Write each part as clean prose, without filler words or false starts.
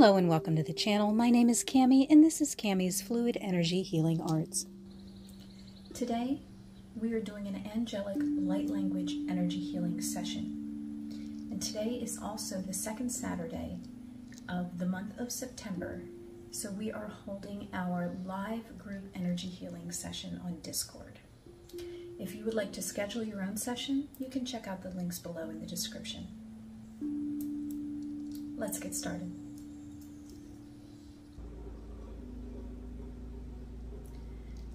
Hello and welcome to the channel. My name is Cami and this is Cami's Fluid Energy Healing Arts. Today we are doing an angelic light language energy healing session. And today is also the second Saturday of the month of September. So we are holding our live group energy healing session on Discord. If you would like to schedule your own session, you can check out the links below in the description. Let's get started.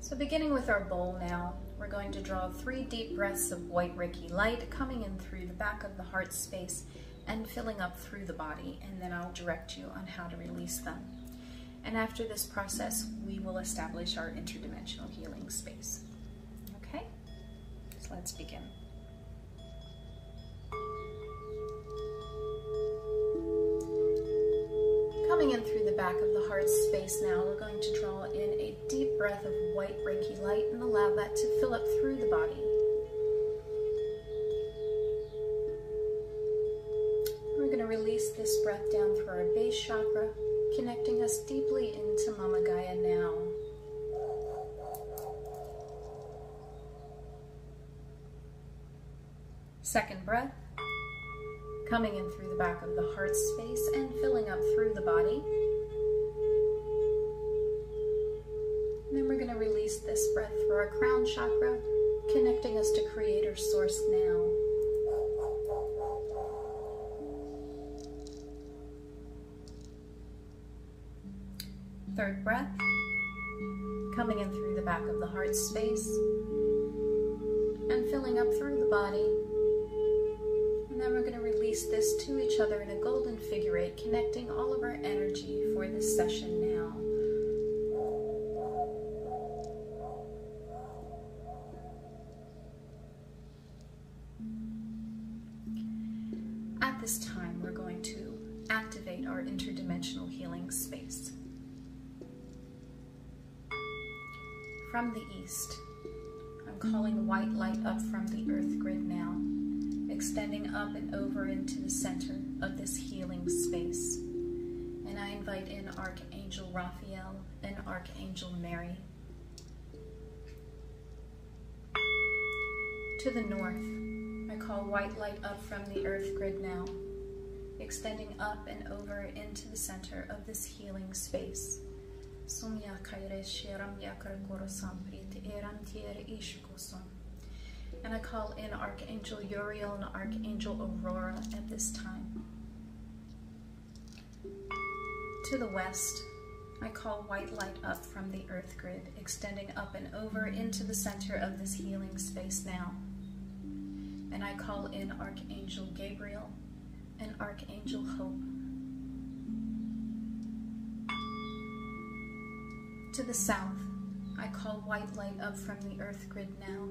So beginning with our bowl now, we're going to draw 3 deep breaths of white Reiki light coming in through the back of the heart space and filling up through the body, and then I'll direct you on how to release them. And after this process, we will establish our interdimensional healing space. Okay, so let's begin. Coming in through the back of the heart space now, we're going to draw in a deep breath of white Reiki light and allow that to fill up through the body. We're going to release this breath down through our base chakra, connecting us deeply into Mama Gaia now. Second breath. Coming in through the back of the heart space and filling up through the body. And then we're going to release this breath through our crown chakra, connecting us to Creator Source now. Third breath, coming in through the back of the heart space and filling up through the body. Then we're going to release this to each other in a golden figure 8, connecting all of our energy for this session now. At this time, we're going to activate our interdimensional healing space. From the east, I'm calling white light up from the earth grid now, extending up and over into the center of this healing space. And I invite in Archangel Raphael and Archangel Mary. To the north, I call white light up from the earth grid now, extending up and over into the center of this healing space. And I call in Archangel Uriel and Archangel Aurora at this time. To the west, I call white light up from the earth grid, extending up and over into the center of this healing space now. And I call in Archangel Gabriel and Archangel Hope. To the south, I call white light up from the earth grid now,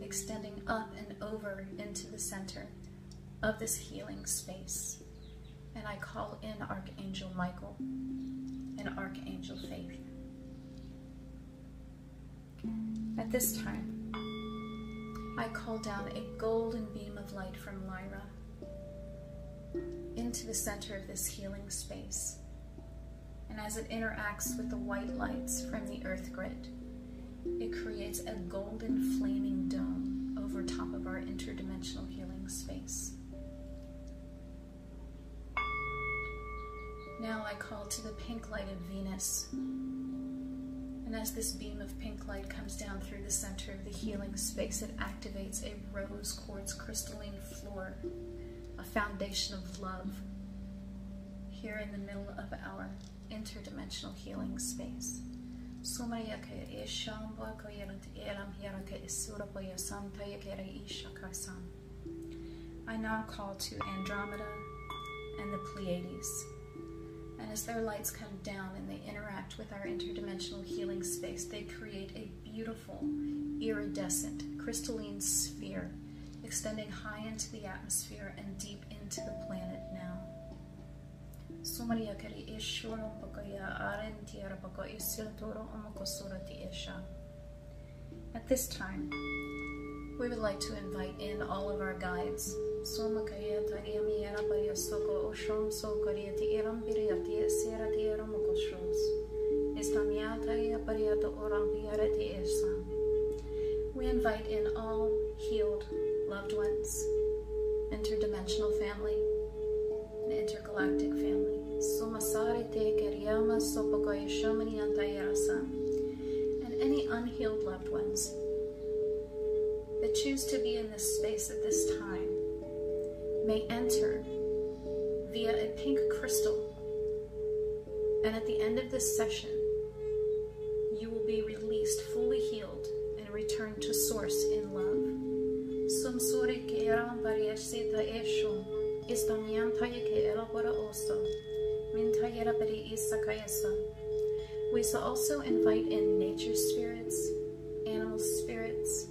extending up and over into the center of this healing space. And I call in Archangel Michael and Archangel Faith. At this time, I call down a golden beam of light from Lyra into the center of this healing space. And as it interacts with the white lights from the earth grid, it creates a golden flaming dome over top of our interdimensional healing space. Now I call to the pink light of Venus. And as this beam of pink light comes down through the center of the healing space, it activates a rose quartz crystalline floor, a foundation of love, here in the middle of our interdimensional healing space. I now call to Andromeda and the Pleiades, and as their lights come down and they interact with our interdimensional healing space, they create a beautiful, iridescent, crystalline sphere extending high into the atmosphere and deep into the planet now. At this time, we would like to invite in all of our guides. loved ones that choose to be in this space at this time may enter via a pink crystal, and at the end of this session, you will be released, fully healed, and returned to Source in love. Sum suri ke eram variashita eshum, istoniam taya ke erabora oso, min tayera bari isakayasa. We shall also invite in nature spirits, animal spirits,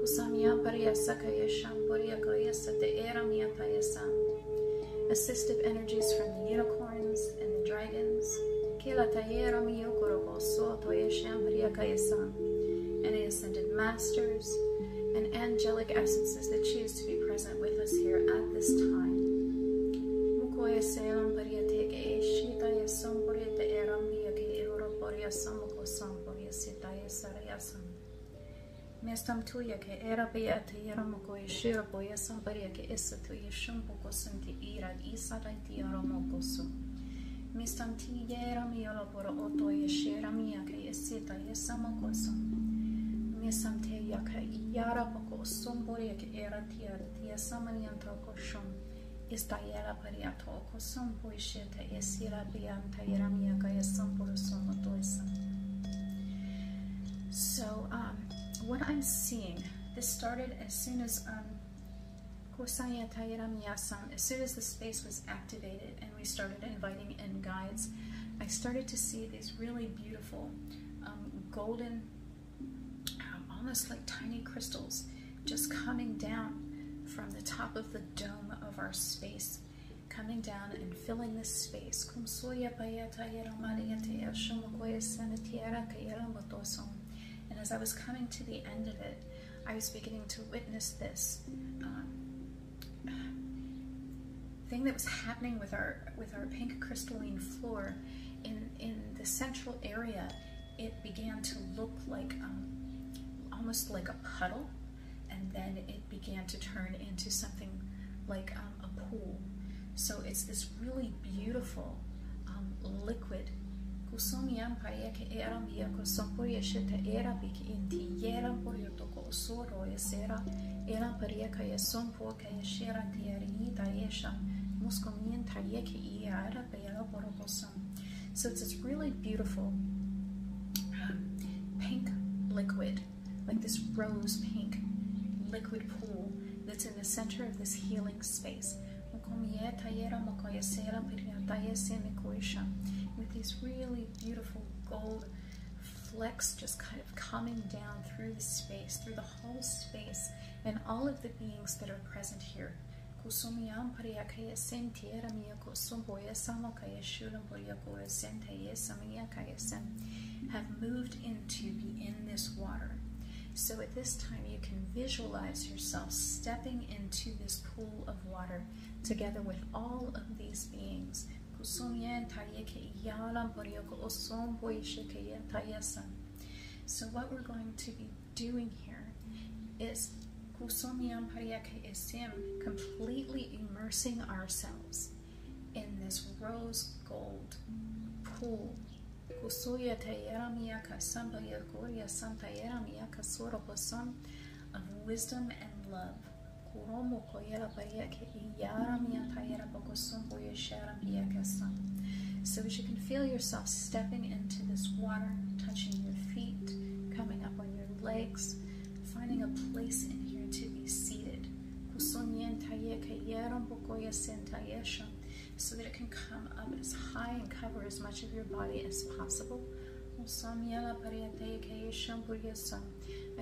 kusamya pariyasakayasham pariyakayasa te eramiyatayasam, assistive energies from the unicorns and the dragons, any ascended masters, and angelic essences that choose to be present with us here at this time. Mistam ti yeram yolo poro oto yeshera mia ke esita yesamokoso. Mistam te yaka yara poko sombori ke era tia samanianto koshom. Istayera pariato kosom poisheta esira bianta yeram yaka yesamporo somotoisa. So, what I'm seeing, this started as soon as the space was activated and we started inviting in guides, I started to see these really beautiful golden, almost like tiny crystals just coming down from the top of the dome of our space, coming down and filling this space. And as I was coming to the end of it, I was beginning to witness this thing that was happening with our pink crystalline floor. In the central area, it began to look like almost like a puddle, and then it began to turn into something like a pool. So it's this really beautiful liquid. So it's this really beautiful pink liquid, like this rose pink liquid pool that's in the center of this healing space, with these really beautiful gold flecks just kind of coming down through the space, through the whole space, and all of the beings that are present here. Have moved into be in this water. So at this time you can visualize yourself stepping into this pool of water together with all of these beings. So what we're going to be doing here is completely immersing ourselves in this rose gold pool. Of wisdom and love. So as you can feel yourself stepping into this water, touching your feet, coming up on your legs, finding a place in here to be seated, so that it can come up as high and cover as much of your body as possible. I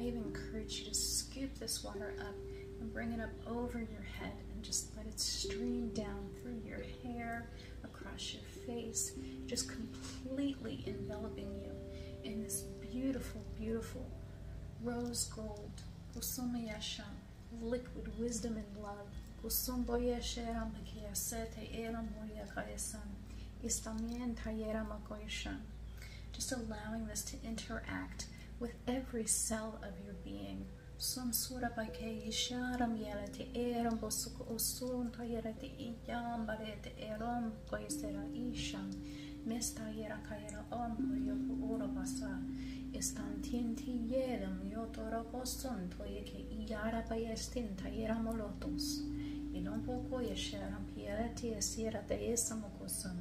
even encourage you to scoop this water up and bring it up over your head and just let it stream down through your hair, across your face, just completely enveloping you in this beautiful, beautiful rose gold liquid wisdom and love. Just allowing this to interact with every cell of your being. Jestem TNT jedem, jotoro poston, to jaki iara pajastin, tajera molotos. Ilon pokoje sharam pierati esira teesamokosan.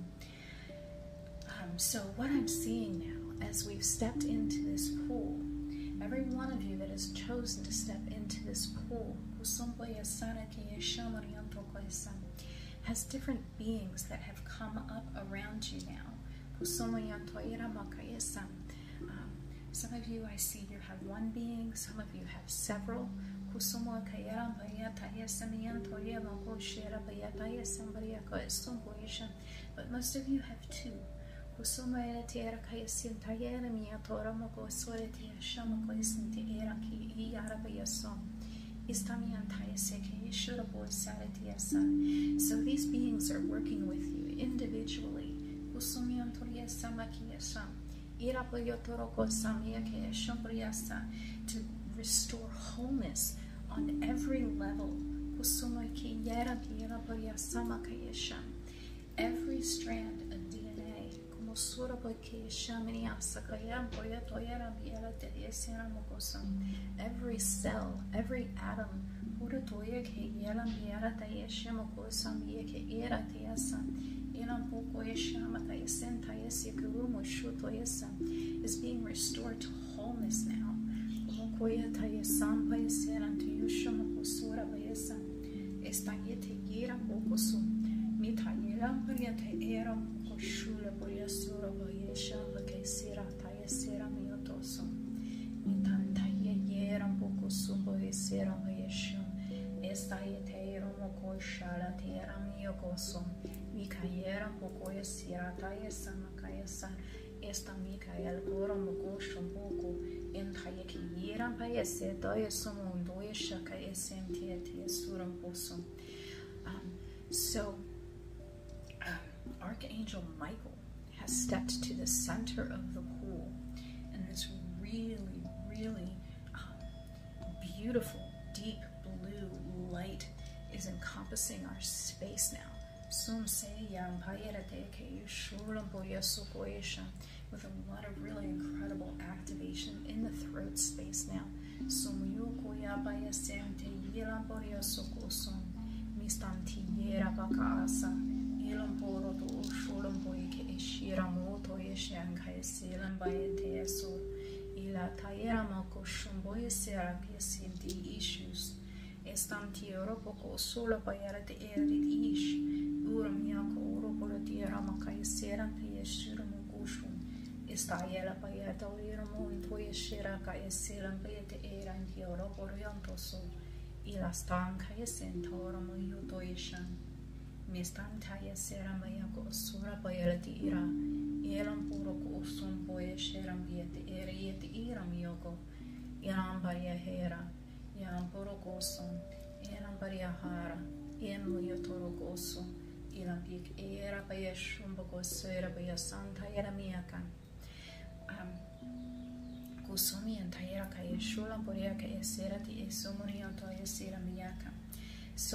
So what I'm seeing now, as we've stepped into this pool, every one of you that has chosen to step into this pool, has different beings that have come up around you now. Some of you, I see you have one being, some of you have several. But most of you have two. So these beings are working with you individually. To restore wholeness on every level. Every strand of DNA. Every cell, every atom. Is being restored to wholeness now. Archangel Michael has stepped to the center of the pool, and this really, really beautiful, deep blue light is encompassing our space now. With a lot of really incredible activation in the throat space now. So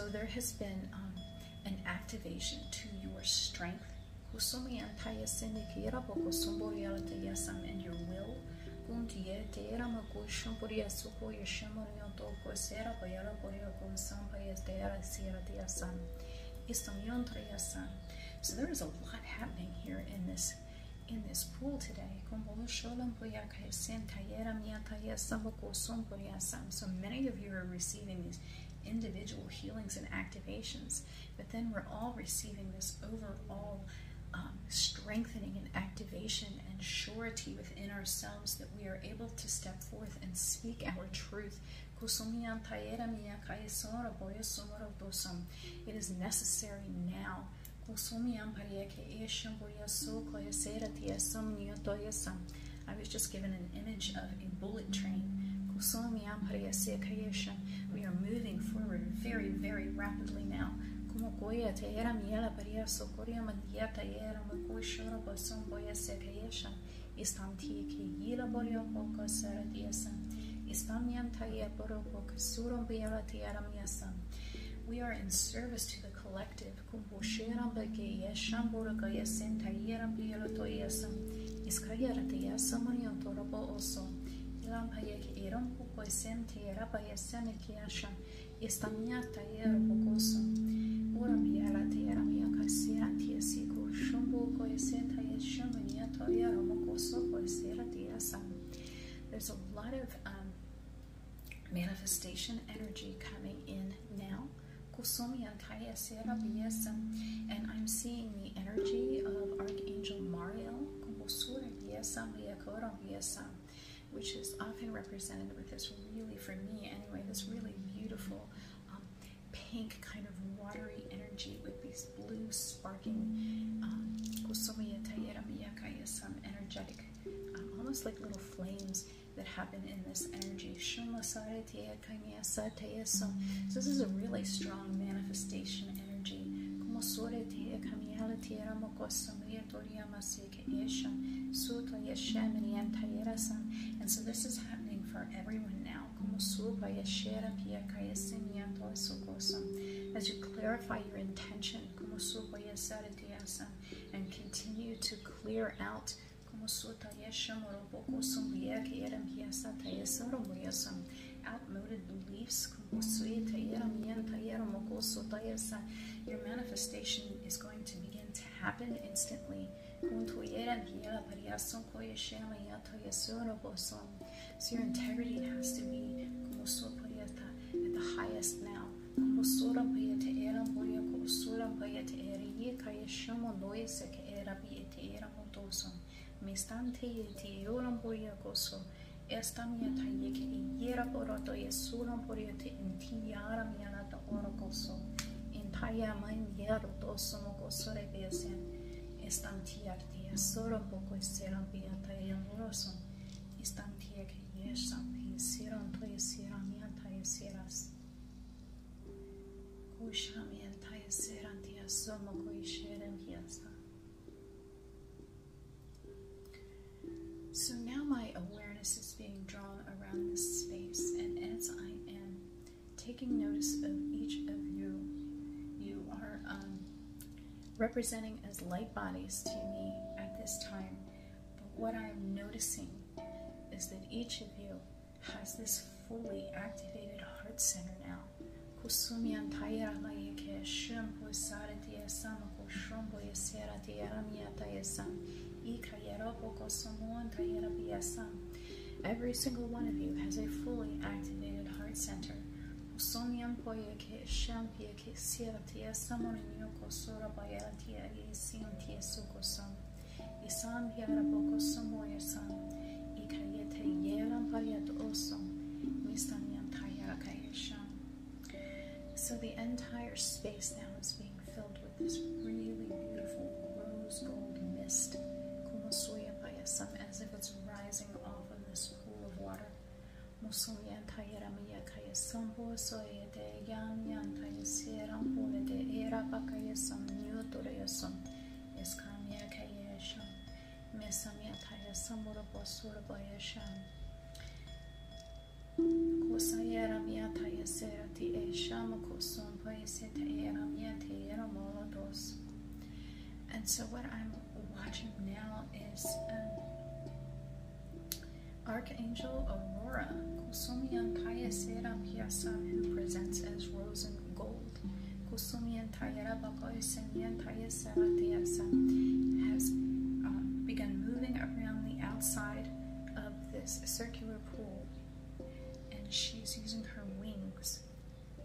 there has been an activation to your strength and your will. So there is a lot happening here in this pool today. So many of you are receiving these individual healings and activations, but then we're all receiving this overall strengthening and activation and surety within ourselves that we are able to step forth and speak our truth. It is necessary now. I was just given an image of a bullet train. We are moving forward very, very rapidly now. We are in service to the collective. इसका यह रतिया समरियों तोरबो ओसो इलाम भये के Iram पुको same तेरा भये सेने कियाशा इस्तामियाता येर बुकोसो उरम याला तेरा मिया कसिया तियसी को शुंबो को सेता येशम मियाता येर बुकोसो को सेरा तियासा. There's a lot of manifestation energy coming in now. And I'm seeing the energy of Archangel Mariel, which is often represented with this really, for me anyway, this really beautiful pink kind of watery energy with these blue sparking energetic, almost like little flames that happen in this energy. So this is a really strong manifestation energy. And so this is happening for everyone now. As you clarify your intention and continue to clear out outmoded beliefs, your manifestation is going to begin to happen instantly. So your integrity has to be at the highest now. So now my awareness is being drawn around this space, and as I am taking notice of each of you, you are representing as light bodies to me at this time. But what I'm noticing is that each of you has this fully activated heart center now. Every single one of you has a fully activated heart center. So the entire space now is being filled with this really beautiful rose gold mist, as if it's rising off of this pool of water. And so what I'm watching now is Archangel Aurora, who presents as rose and gold, has begun moving around the outside of this circular pool, and she's using her wings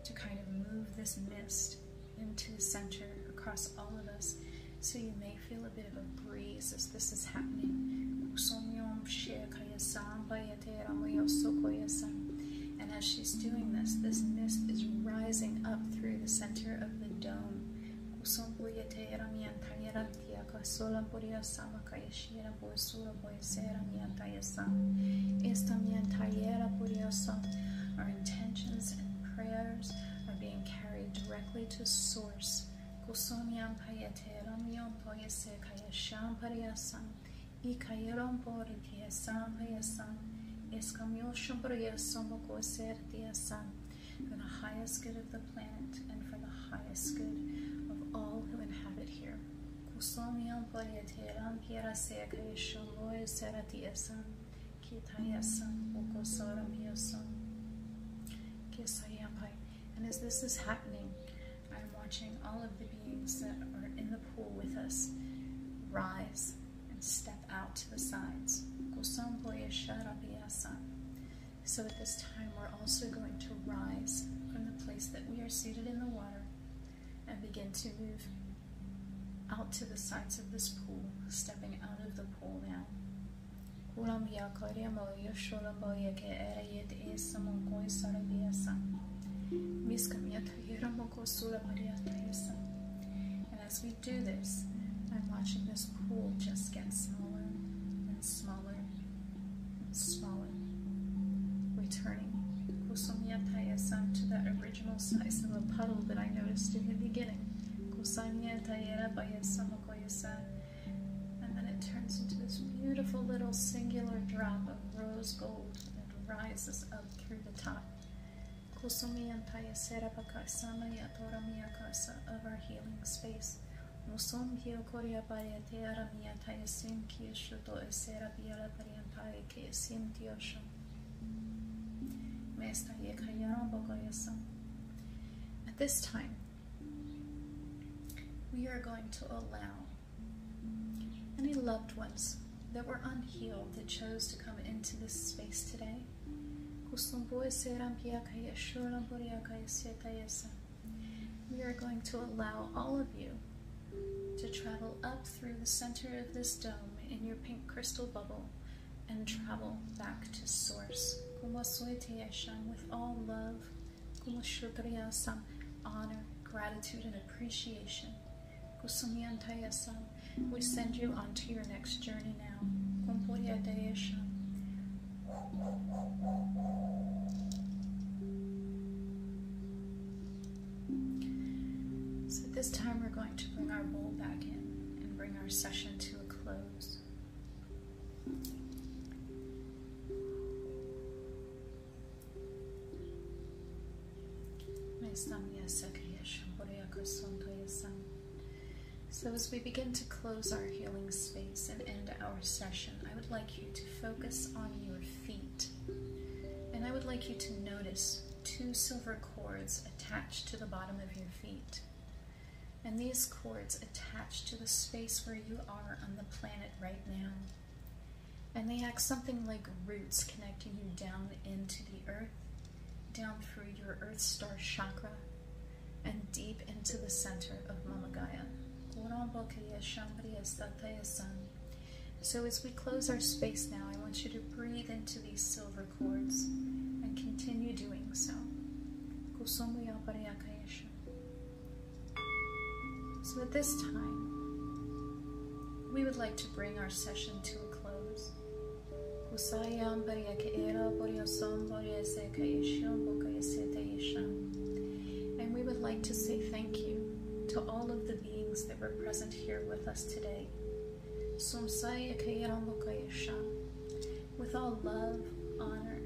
to kind of move this mist into the center across all of us. So you may feel a bit of a breeze as this is happening. And as she's doing this, this mist is rising up through the center of the dome. Our intentions and prayers are being carried directly to Source. For the highest good of the planet and for the highest good of all who inhabit here. Ussomiam Pariateram Kirasek Shaloi Seratiasan Kitayasan Ukosaram Yasan Kisayapai. And as this is happening, I'm watching all of the beings that are in the pool with us rise and step out to the sides. Kusam Playasharapiasan. So at this time we're also going to rise from the place that we are seated in the water and begin to move out to the sides of this pool, stepping out of the pool now. And as we do this, I'm watching this pool just get smaller and smaller and smaller, returning to that original size of the puddle that I noticed in the beginning. And then it turns into this beautiful little singular drop of rose gold that rises up through the top. Of our healing space. At this time, we are going to allow any loved ones that were unhealed that chose to come into this space today. We are going to allow all of you to travel up through the center of this dome in your pink crystal bubble and travel back to Source. With all love, honor, gratitude, and appreciation. We send you on to your next journey now. So this time we're going to bring our bowl back in and bring our session to a close. So as we begin to close our healing space and end our session, I would like you to focus on your feet. And I would like you to notice two silver cords attached to the bottom of your feet. And these cords attach to the space where you are on the planet right now. And they act something like roots connecting you down into the earth, down through your Earth Star Chakra, and deep into the center of Mama Gaia. So as we close our space now, I want you to breathe into these silver cords and continue doing so. So at this time, we would like to bring our session to a close. And we would like to say thank you to all of the beings that were present here with us today. With all love, honor,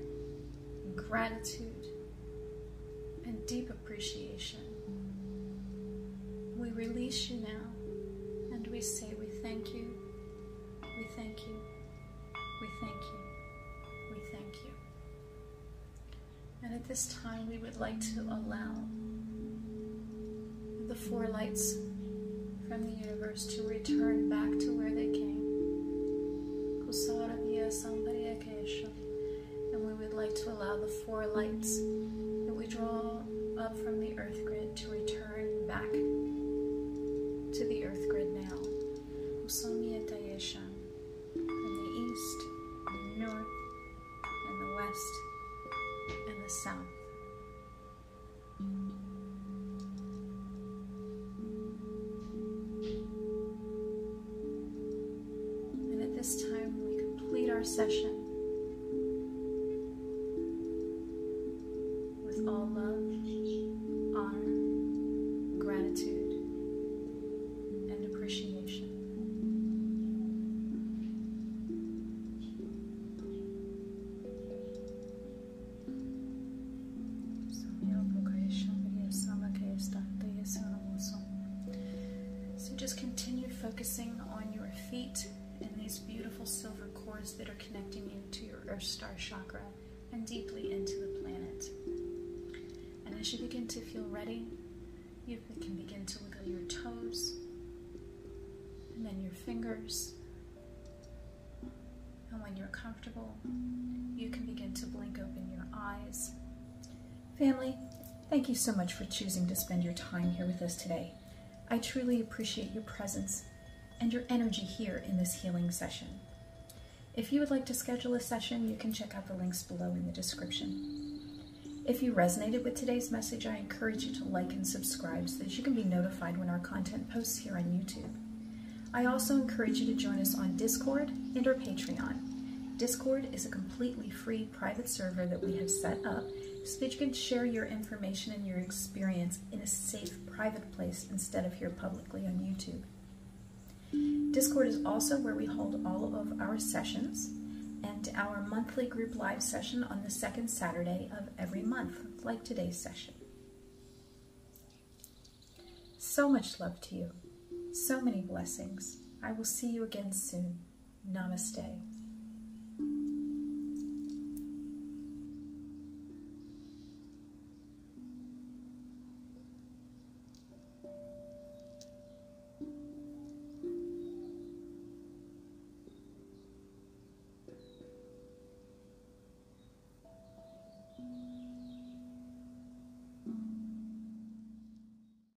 gratitude, and deep appreciation, we release you now and we say we thank you, we thank you, we thank you, we thank you. And at this time we would like to allow the four lights from the universe to return back to where they came. And we would like to allow the four lights that we draw up from the earth grid to return back to the earth grid now. From the east, the north, and the west, and the south. Session with all love, honor, gratitude, and appreciation. So just continue focusing these beautiful silver cords that are connecting you to your Earth Star Chakra and deeply into the planet. And as you begin to feel ready, you can begin to wiggle your toes, and then your fingers. And when you're comfortable, you can begin to blink open your eyes. Family, thank you so much for choosing to spend your time here with us today. I truly appreciate your presence and your energy here in this healing session. If you would like to schedule a session, you can check out the links below in the description. If you resonated with today's message, I encourage you to like and subscribe so that you can be notified when our content posts here on YouTube. I also encourage you to join us on Discord and our Patreon. Discord is a completely free private server that we have set up so that you can share your information and your experience in a safe, private place instead of here publicly on YouTube. Discord is also where we hold all of our sessions and our monthly group live session on the second Saturday of every month, like today's session. So much love to you. So many blessings. I will see you again soon. Namaste.